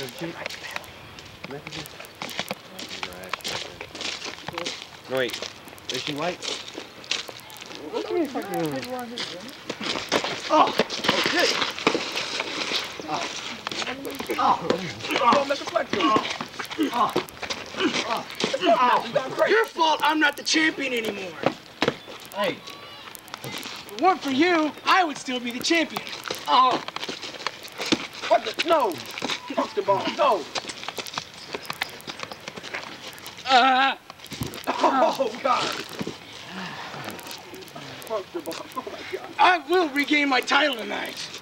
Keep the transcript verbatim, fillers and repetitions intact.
No, wait. Is she white? Look at me fucking... Oh! Okay! Oh! Oh! Don't make a flex. Oh! Oh! Oh! Your fault I'm not the champion anymore! Hey! If it weren't for you, I would still be the champion! Oh! What the? No! Fuck the ball! No! Uh. Oh, God! Fuck the ball! Oh, my God! I will regain my title tonight!